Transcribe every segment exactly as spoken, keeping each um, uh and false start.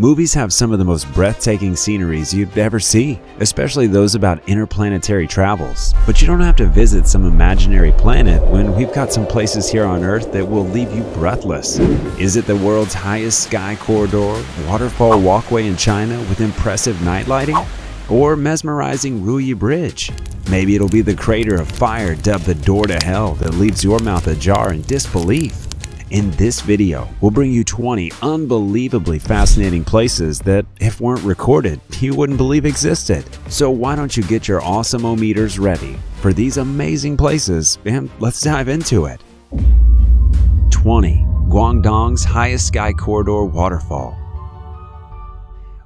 Movies have some of the most breathtaking sceneries you'd ever see, especially those about interplanetary travels. But you don't have to visit some imaginary planet when we've got some places here on Earth that will leave you breathless. Is it the world's highest sky corridor, waterfall walkway in China with impressive night lighting? Or mesmerizing Ruyi Bridge? Maybe it'll be the crater of fire dubbed the door to hell that leaves your mouth ajar in disbelief. In this video, we'll bring you twenty unbelievably fascinating places that, if weren't recorded, you wouldn't believe existed. So why don't you get your awesome-o-meters ready for these amazing places, and let's dive into it. twenty. Guangdong's highest sky corridor waterfall.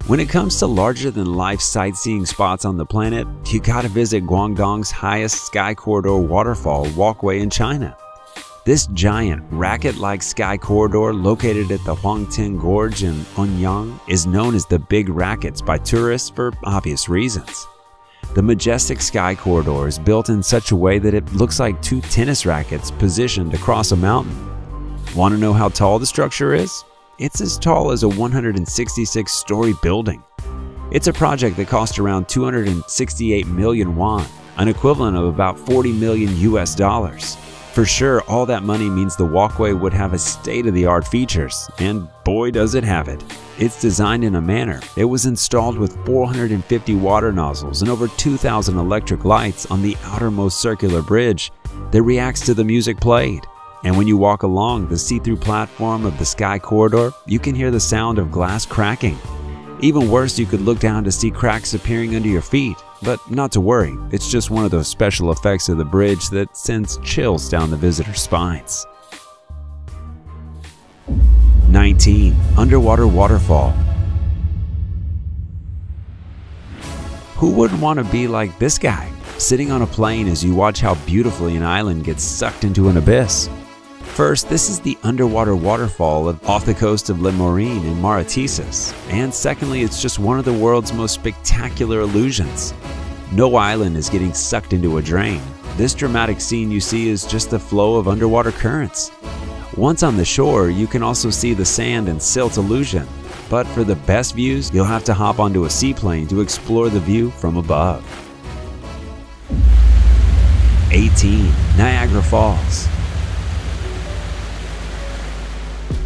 When it comes to larger-than-life sightseeing spots on the planet, you gotta visit Guangdong's highest sky corridor waterfall walkway in China. This giant, racket-like sky corridor located at the Huangteng Gorge in Anyang is known as the Big Rackets by tourists for obvious reasons. The majestic sky corridor is built in such a way that it looks like two tennis rackets positioned across a mountain. Want to know how tall the structure is? It's as tall as a one hundred sixty-six story building. It's a project that cost around two hundred sixty-eight million won, an equivalent of about forty million U S dollars. For sure, all that money means the walkway would have a state-of-the-art features, and boy does it have it. It's designed in a manner. It was installed with four hundred fifty water nozzles and over two thousand electric lights on the outermost circular bridge that reacts to the music played. And when you walk along the see-through platform of the sky corridor, you can hear the sound of glass cracking. Even worse, you could look down to see cracks appearing under your feet. But not to worry, it's just one of those special effects of the bridge that sends chills down the visitor's spines. nineteen. Underwater waterfall. Who wouldn't want to be like this guy, sitting on a plane as you watch how beautifully an island gets sucked into an abyss? First, this is the underwater waterfall of, off the coast of Le Morne in Mauritius, and secondly, it's just one of the world's most spectacular illusions. No island is getting sucked into a drain. This dramatic scene you see is just the flow of underwater currents. Once on the shore, you can also see the sand and silt illusion, but for the best views, you'll have to hop onto a seaplane to explore the view from above. eighteen. Niagara Falls.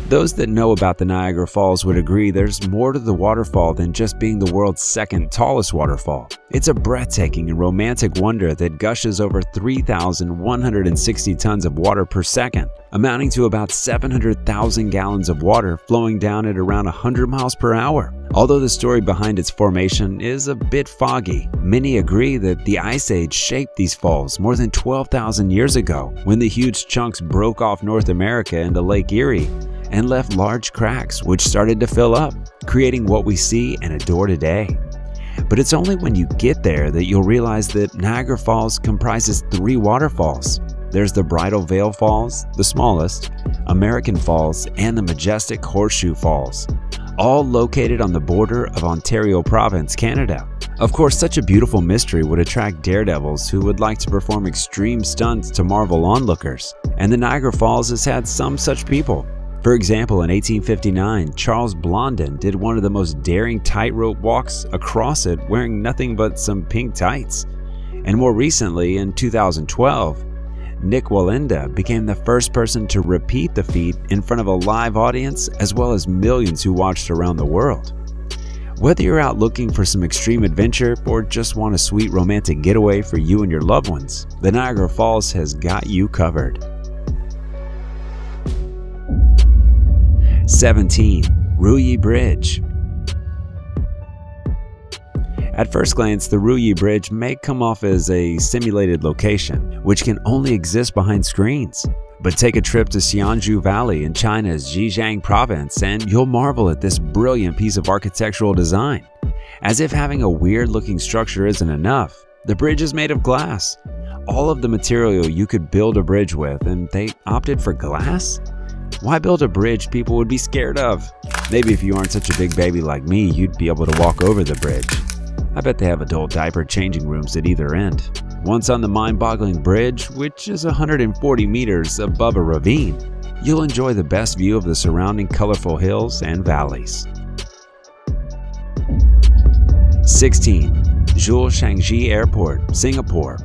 Those that know about the Niagara Falls would agree there's more to the waterfall than just being the world's second tallest waterfall. It's a breathtaking and romantic wonder that gushes over three thousand one hundred sixty tons of water per second, amounting to about seven hundred thousand gallons of water flowing down at around one hundred miles per hour. Although the story behind its formation is a bit foggy, many agree that the Ice Age shaped these falls more than twelve thousand years ago, when the huge chunks broke off North America into Lake Erie and left large cracks which started to fill up, creating what we see and adore today. But it's only when you get there that you'll realize that Niagara Falls comprises three waterfalls. There's the Bridal Veil Falls, the smallest, American Falls, and the majestic Horseshoe Falls, all located on the border of Ontario province, Canada. Of course, such a beautiful mystery would attract daredevils who would like to perform extreme stunts to marvel onlookers, and the Niagara Falls has had some such people. For example, in eighteen fifty-nine, Charles Blondin did one of the most daring tightrope walks across it wearing nothing but some pink tights. And more recently, in two thousand twelve, Nick Wallenda became the first person to repeat the feat in front of a live audience as well as millions who watched around the world. Whether you're out looking for some extreme adventure or just want a sweet romantic getaway for you and your loved ones, the Niagara Falls has got you covered. seventeen. Ruyi Bridge. At first glance, the Ruyi Bridge may come off as a simulated location, which can only exist behind screens. But take a trip to Xianzhu Valley in China's Zhejiang province and you'll marvel at this brilliant piece of architectural design. As if having a weird-looking structure isn't enough, the bridge is made of glass. All of the material you could build a bridge with, and they opted for glass? Why build a bridge people would be scared of? Maybe if you aren't such a big baby like me, you'd be able to walk over the bridge. I bet they have adult diaper changing rooms at either end. Once on the mind-boggling bridge, which is one hundred forty meters above a ravine, you'll enjoy the best view of the surrounding colorful hills and valleys. sixteen. Jewel Changi Airport, Singapore.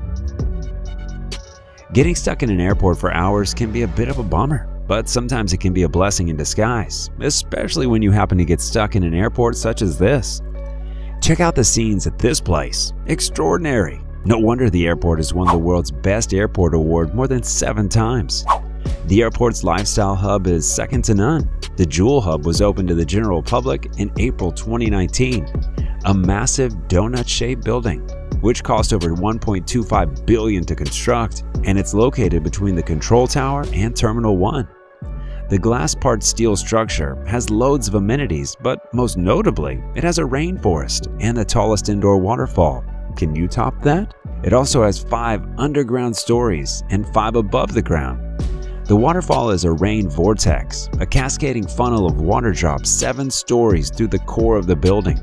Getting stuck in an airport for hours can be a bit of a bummer, but sometimes it can be a blessing in disguise, especially when you happen to get stuck in an airport such as this. Check out the scenes at this place. Extraordinary. No wonder the airport has won the world's best airport award more than seven times. The airport's lifestyle hub is second to none. The Jewel Hub was opened to the general public in April twenty nineteen, a massive donut-shaped building, which cost over one point two five billion dollars to construct, and it's located between the control tower and Terminal one. The glass-part steel structure has loads of amenities, but most notably, it has a rainforest and the tallest indoor waterfall. Can you top that? It also has five underground stories and five above the ground. The waterfall is a rain vortex, a cascading funnel of water drops seven stories through the core of the building.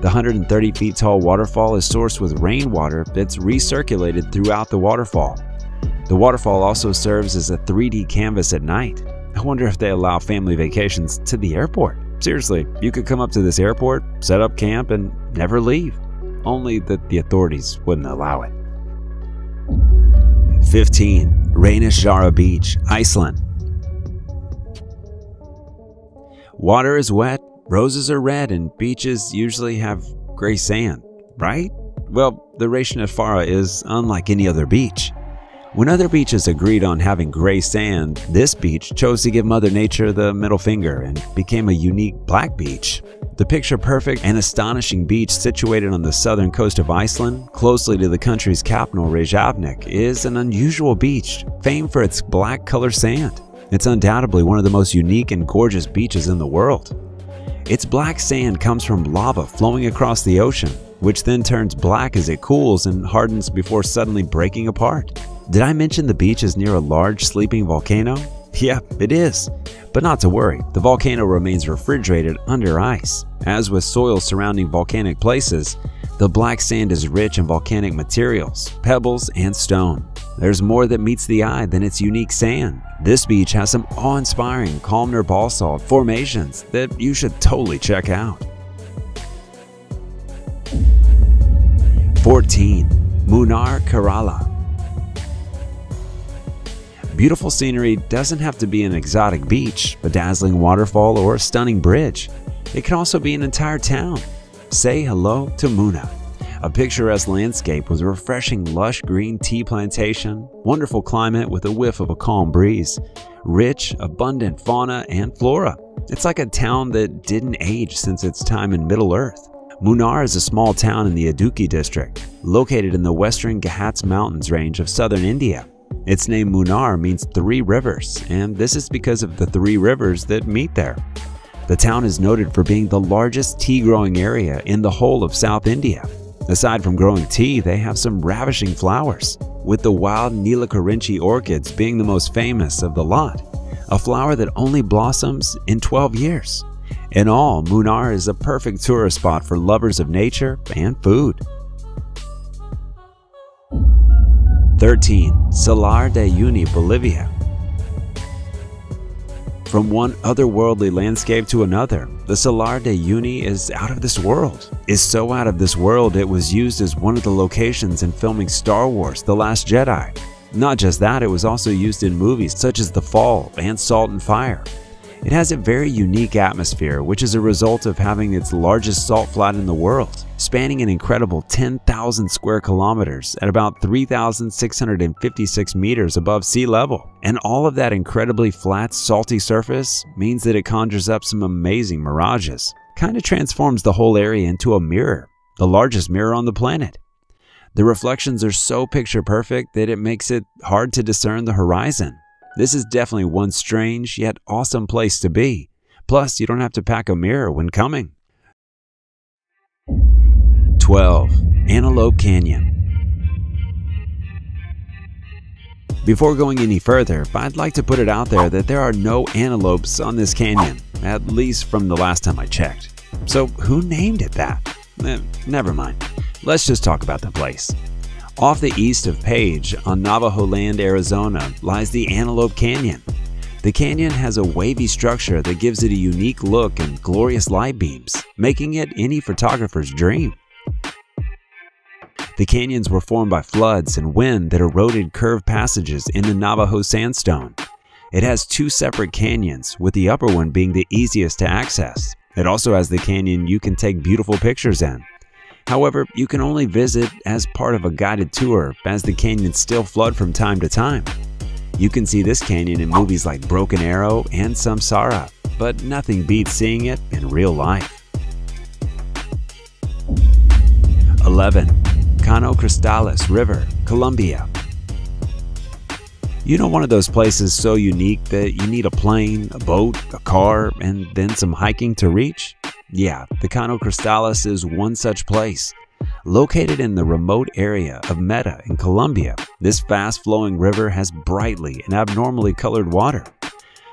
The one hundred thirty feet tall waterfall is sourced with rainwater that's recirculated throughout the waterfall. The waterfall also serves as a three D canvas at night. I wonder if they allow family vacations to the airport. Seriously, you could come up to this airport, set up camp, and never leave. Only that the authorities wouldn't allow it. fifteen. Reynisfjara Beach, Iceland. Water is wet, roses are red, and beaches usually have gray sand, right? Well, the Reynisfjara is unlike any other beach. When other beaches agreed on having gray sand, this beach chose to give Mother Nature the middle finger and became a unique black beach. The picture-perfect and astonishing beach situated on the southern coast of Iceland, closely to the country's capital Reykjavik, is an unusual beach, famed for its black color sand. It's undoubtedly one of the most unique and gorgeous beaches in the world. Its black sand comes from lava flowing across the ocean, which then turns black as it cools and hardens before suddenly breaking apart. Did I mention the beach is near a large sleeping volcano? Yeah, it is. But not to worry, the volcano remains refrigerated under ice. As with soil surrounding volcanic places, the black sand is rich in volcanic materials, pebbles, and stone. There's more that meets the eye than its unique sand. This beach has some awe-inspiring columnar basalt formations that you should totally check out. fourteen. Munnar, Kerala. Beautiful scenery doesn't have to be an exotic beach, a dazzling waterfall, or a stunning bridge. It can also be an entire town. Say hello to Munnar. A picturesque landscape with a refreshing lush green tea plantation, wonderful climate with a whiff of a calm breeze, rich, abundant fauna and flora. It's like a town that didn't age since its time in Middle Earth. Munnar is a small town in the Idukki district, located in the western Ghats Mountains range of southern India. Its name Munnar means three rivers, and this is because of the three rivers that meet there. The town is noted for being the largest tea-growing area in the whole of South India. Aside from growing tea, they have some ravishing flowers, with the wild Nilakerinchi orchids being the most famous of the lot, a flower that only blossoms in twelve years. In all, Munnar is a perfect tourist spot for lovers of nature and food. thirteen. Salar de Uyuni, Bolivia. From one otherworldly landscape to another, the Salar de Uyuni is out of this world. It's so out of this world it was used as one of the locations in filming Star Wars: The Last Jedi. Not just that, it was also used in movies such as The Fall and Salt and Fire. It has a very unique atmosphere, which is a result of having its largest salt flat in the world, spanning an incredible ten thousand square kilometers at about three thousand six hundred fifty-six meters above sea level. And all of that incredibly flat, salty surface means that it conjures up some amazing mirages. Kinda transforms the whole area into a mirror, the largest mirror on the planet. The reflections are so picture perfect that it makes it hard to discern the horizon. This is definitely one strange yet awesome place to be. Plus, you don't have to pack a mirror when coming. twelve. Antelope Canyon. Before going any further, I'd like to put it out there that there are no antelopes on this canyon, at least from the last time I checked. So who named it that? Eh, never mind. Let's just talk about the place. Off the east of Page, on Navajo Land, Arizona, lies the Antelope Canyon. The canyon has a wavy structure that gives it a unique look and glorious light beams, making it any photographer's dream. The canyons were formed by floods and wind that eroded curved passages in the Navajo sandstone. It has two separate canyons, with the upper one being the easiest to access. It also has the canyon you can take beautiful pictures in. However, you can only visit as part of a guided tour, as the canyons still flood from time to time. You can see this canyon in movies like Broken Arrow and Samsara, but nothing beats seeing it in real life. eleven. Caño Cristales River, Colombia. You know, one of those places so unique that you need a plane, a boat, a car, and then some hiking to reach? Yeah, the Caño Cristales is one such place. Located in the remote area of Meta in Colombia, this fast-flowing river has brightly and abnormally colored water.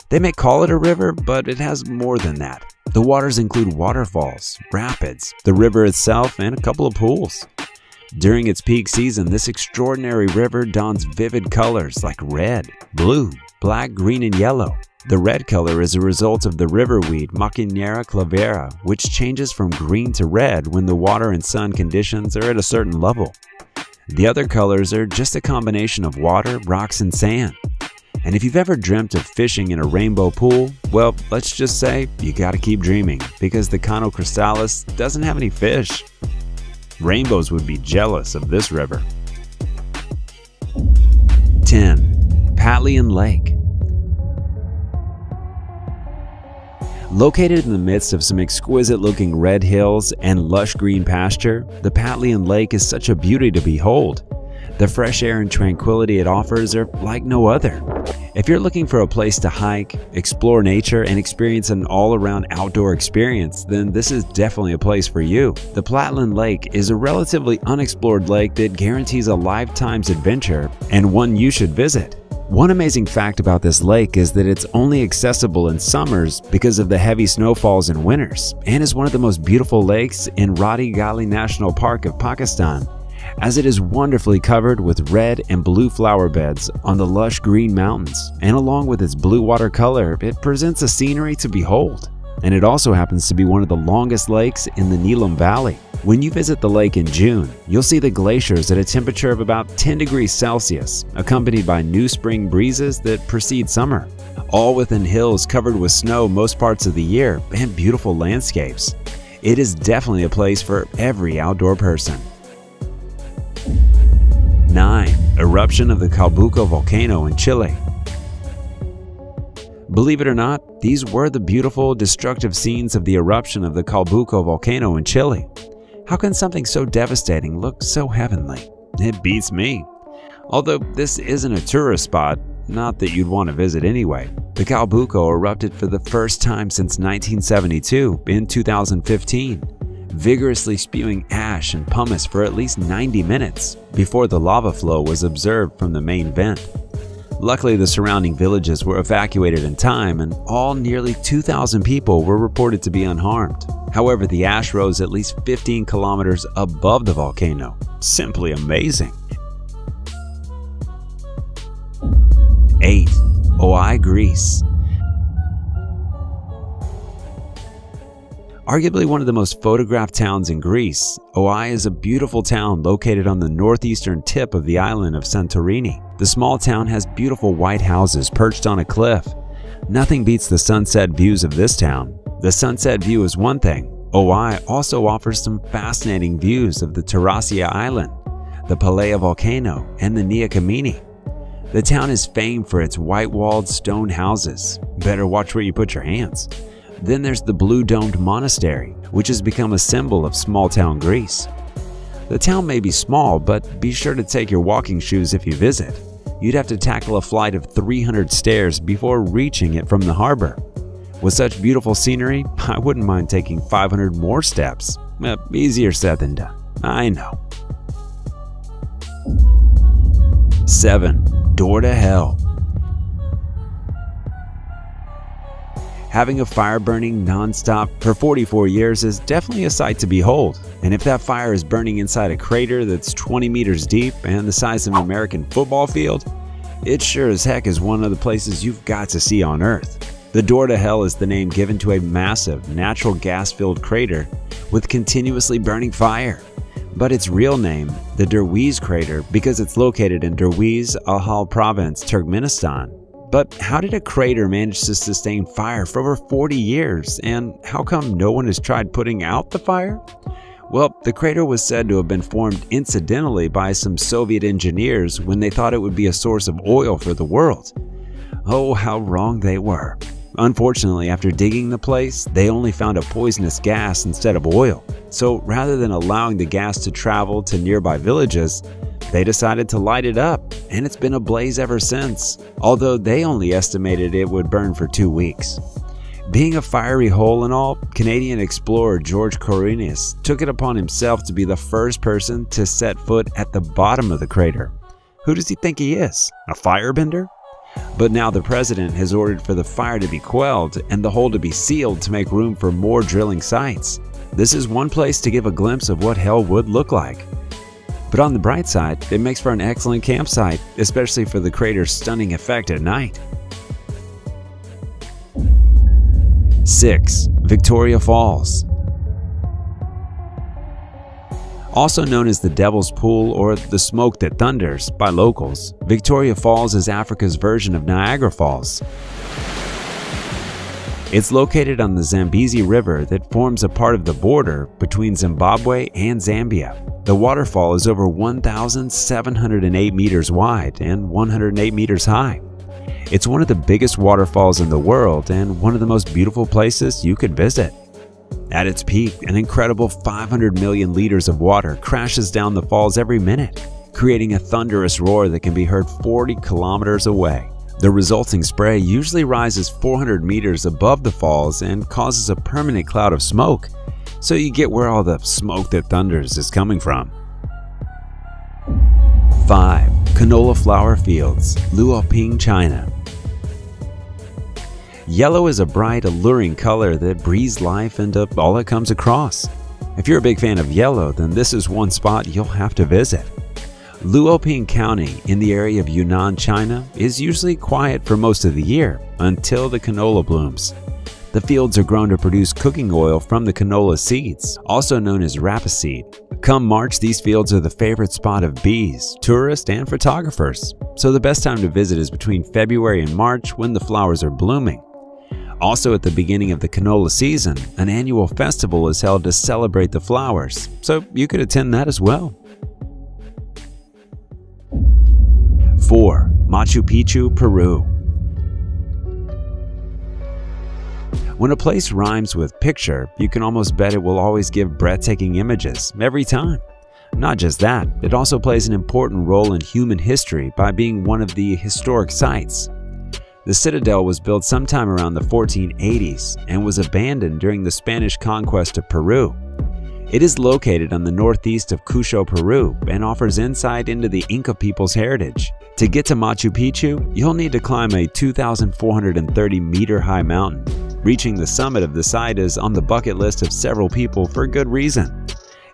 They may call it a river, but it has more than that. The waters include waterfalls, rapids, the river itself, and a couple of pools. During its peak season, this extraordinary river dons vivid colors like red, blue, black, green, and yellow. The red color is a result of the riverweed Maquinera clavera, which changes from green to red when the water and sun conditions are at a certain level. The other colors are just a combination of water, rocks, and sand. And if you've ever dreamt of fishing in a rainbow pool, well, let's just say you gotta keep dreaming, because the Caño Cristales doesn't have any fish. Rainbows would be jealous of this river. ten. Patlian Lake. Located in the midst of some exquisite-looking red hills and lush green pasture, the Patlian Lake is such a beauty to behold. The fresh air and tranquility it offers are like no other. If you're looking for a place to hike, explore nature, and experience an all-around outdoor experience, then this is definitely a place for you. The Patlian Lake is a relatively unexplored lake that guarantees a lifetime's adventure, and one you should visit. One amazing fact about this lake is that it's only accessible in summers because of the heavy snowfalls in winters, and is one of the most beautiful lakes in Radi Gali National Park of Pakistan, as it is wonderfully covered with red and blue flower beds on the lush green mountains, and along with its blue water color, it presents a scenery to behold. And it also happens to be one of the longest lakes in the Neelum Valley. When you visit the lake in June, you'll see the glaciers at a temperature of about ten degrees Celsius, accompanied by new spring breezes that precede summer, all within hills covered with snow most parts of the year and beautiful landscapes. It is definitely a place for every outdoor person. nine. Eruption of the Calbuco volcano in Chile. Believe it or not, these were the beautiful, destructive scenes of the eruption of the Calbuco volcano in Chile. How can something so devastating look so heavenly? It beats me. Although this isn't a tourist spot, not that you'd want to visit anyway. The Calbuco erupted for the first time since nineteen seventy-two in two thousand fifteen. Vigorously spewing ash and pumice for at least ninety minutes before the lava flow was observed from the main vent. Luckily, the surrounding villages were evacuated in time, and all nearly two thousand people were reported to be unharmed. However, the ash rose at least fifteen kilometers above the volcano. Simply amazing. eight. Oia, Greece. Arguably one of the most photographed towns in Greece, Oia is a beautiful town located on the northeastern tip of the island of Santorini. The small town has beautiful white houses perched on a cliff. Nothing beats the sunset views of this town. The sunset view is one thing. Oia also offers some fascinating views of the Terasia Island, the Pelea volcano, and the Nea Kameni. The town is famed for its white-walled stone houses. Better watch where you put your hands. Then there's the blue-domed monastery, which has become a symbol of small-town Greece. The town may be small, but be sure to take your walking shoes if you visit. You'd have to tackle a flight of three hundred stairs before reaching it from the harbor. With such beautiful scenery, I wouldn't mind taking five hundred more steps. Eh, easier said than done, I know. seven. Door to Hell. Having a fire burning non-stop for forty-four years is definitely a sight to behold. And if that fire is burning inside a crater that's twenty meters deep and the size of an American football field, it sure as heck is one of the places you've got to see on Earth. The Door to Hell is the name given to a massive, natural gas-filled crater with continuously burning fire. but its real name, the Derweze crater, because it's located in Derweze, Ahal Province, Turkmenistan. But how did a crater manage to sustain fire for over forty years, and how come no one has tried putting out the fire? Well, the crater was said to have been formed incidentally by some Soviet engineers when they thought it would be a source of oil for the world. Oh, how wrong they were. Unfortunately, after digging the place, they only found a poisonous gas instead of oil. So rather than allowing the gas to travel to nearby villages, they decided to light it up, and it's been ablaze ever since, although they only estimated it would burn for two weeks. Being a fiery hole and all, Canadian explorer George Corinius took it upon himself to be the first person to set foot at the bottom of the crater. Who does he think he is? A firebender? But now the president has ordered for the fire to be quelled and the hole to be sealed to make room for more drilling sites. This is one place to give a glimpse of what hell would look like. But on the bright side, it makes for an excellent campsite, especially for the crater's stunning effect at night. six. Victoria Falls. Also known as the Devil's Pool or the Smoke That Thunders by locals, Victoria Falls is Africa's version of Niagara Falls. It's located on the Zambezi River that forms a part of the border between Zimbabwe and Zambia. The waterfall is over one thousand seven hundred eight meters wide and one hundred eight meters high. It's one of the biggest waterfalls in the world and one of the most beautiful places you could visit. At its peak, an incredible five hundred million liters of water crashes down the falls every minute, creating a thunderous roar that can be heard forty kilometers away. The resulting spray usually rises four hundred meters above the falls and causes a permanent cloud of smoke, so you get where all the smoke that thunders is coming from. five. Canola Flower Fields, Luoping, China. Yellow is a bright, alluring color that breathes life into all it comes across. If you're a big fan of yellow, then this is one spot you'll have to visit. Luoping County, in the area of Yunnan, China, is usually quiet for most of the year until the canola blooms. The fields are grown to produce cooking oil from the canola seeds, also known as rapeseed. Come March, these fields are the favorite spot of bees, tourists, and photographers. So the best time to visit is between February and March when the flowers are blooming. Also at the beginning of the canola season, an annual festival is held to celebrate the flowers, so you could attend that as well. four. Machu Picchu, Peru. When a place rhymes with picture, you can almost bet it will always give breathtaking images, every time. Not just that, it also plays an important role in human history by being one of the historic sites. The citadel was built sometime around the fourteen eighties and was abandoned during the Spanish conquest of Peru. It is located on the northeast of Cusco, Peru, and offers insight into the Inca people's heritage. To get to Machu Picchu, you'll need to climb a two thousand four hundred thirty meter high mountain. Reaching the summit of the site is on the bucket list of several people for good reason.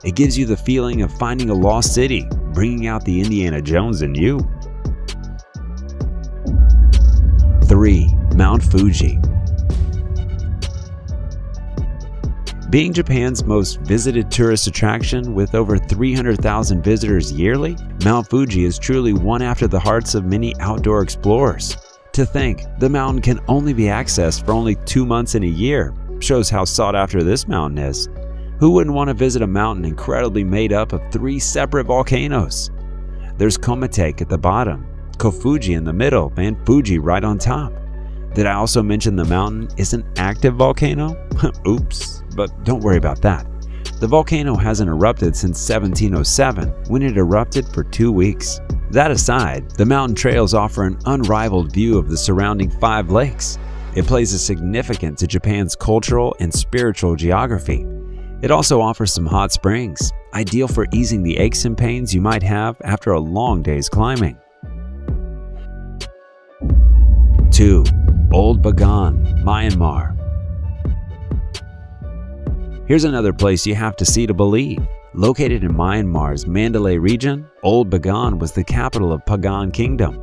It gives you the feeling of finding a lost city, bringing out the Indiana Jones in you. three. Mount Fuji. Being Japan's most visited tourist attraction with over three hundred thousand visitors yearly, Mount Fuji is truly one after the hearts of many outdoor explorers. To think the mountain can only be accessed for only two months in a year shows how sought after this mountain is. Who wouldn't want to visit a mountain incredibly made up of three separate volcanoes? There's Kometek at the bottom, Kofuji in the middle, and Fuji right on top. Did I also mention the mountain is an active volcano? Oops, but don't worry about that. The volcano hasn't erupted since seventeen oh seven, when it erupted for two weeks. That aside, the mountain trails offer an unrivaled view of the surrounding five lakes. It plays a significant to Japan's cultural and spiritual geography. It also offers some hot springs, ideal for easing the aches and pains you might have after a long day's climbing. two. Old Bagan, Myanmar. Here's another place you have to see to believe. Located in Myanmar's Mandalay region, Old Bagan was the capital of Pagan Kingdom.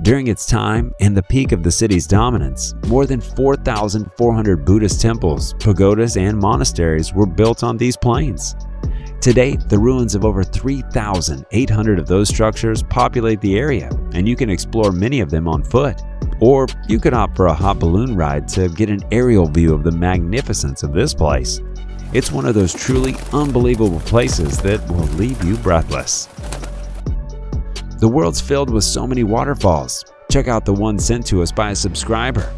During its time and the peak of the city's dominance, more than four thousand four hundred Buddhist temples, pagodas, and monasteries were built on these plains. Today, the ruins of over three thousand eight hundred of those structures populate the area, and you can explore many of them on foot. Or you could opt for a hot balloon ride to get an aerial view of the magnificence of this place. It's one of those truly unbelievable places that will leave you breathless. The world's filled with so many waterfalls. Check out the one sent to us by a subscriber.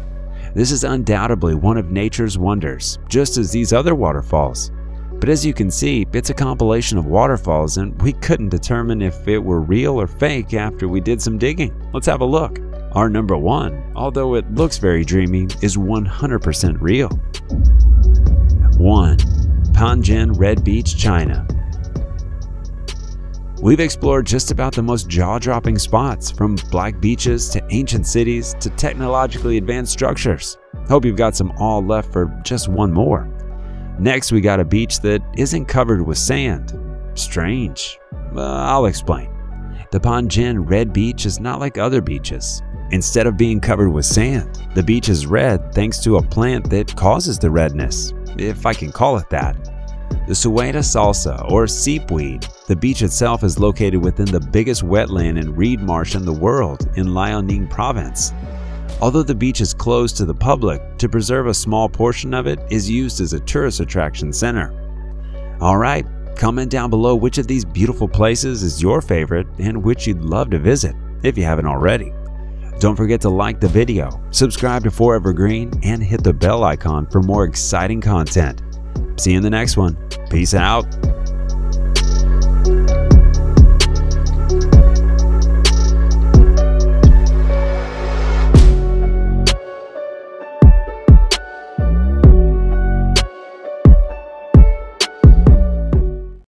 This is undoubtedly one of nature's wonders, just as these other waterfalls. But as you can see, it's a compilation of waterfalls, and we couldn't determine if it were real or fake after we did some digging. Let's have a look. Our number one, although it looks very dreamy, is one hundred percent real. one. Panjin Red Beach, China. We've explored just about the most jaw-dropping spots, from black beaches to ancient cities to technologically advanced structures. Hope you've got some all left for just one more. Next, we got a beach that isn't covered with sand. Strange. Uh, I'll explain. The Panjin Red Beach is not like other beaches. Instead of being covered with sand, the beach is red thanks to a plant that causes the redness, if I can call it that. The Sueda salsa, or seepweed. The beach itself is located within the biggest wetland and reed marsh in the world in Liaoning province. Although the beach is closed to the public, to preserve a small portion of it is used as a tourist attraction center. Alright, comment down below which of these beautiful places is your favorite and which you'd love to visit, if you haven't already. Don't forget to like the video, subscribe to Forever Green, and hit the bell icon for more exciting content. See you in the next one. Peace out.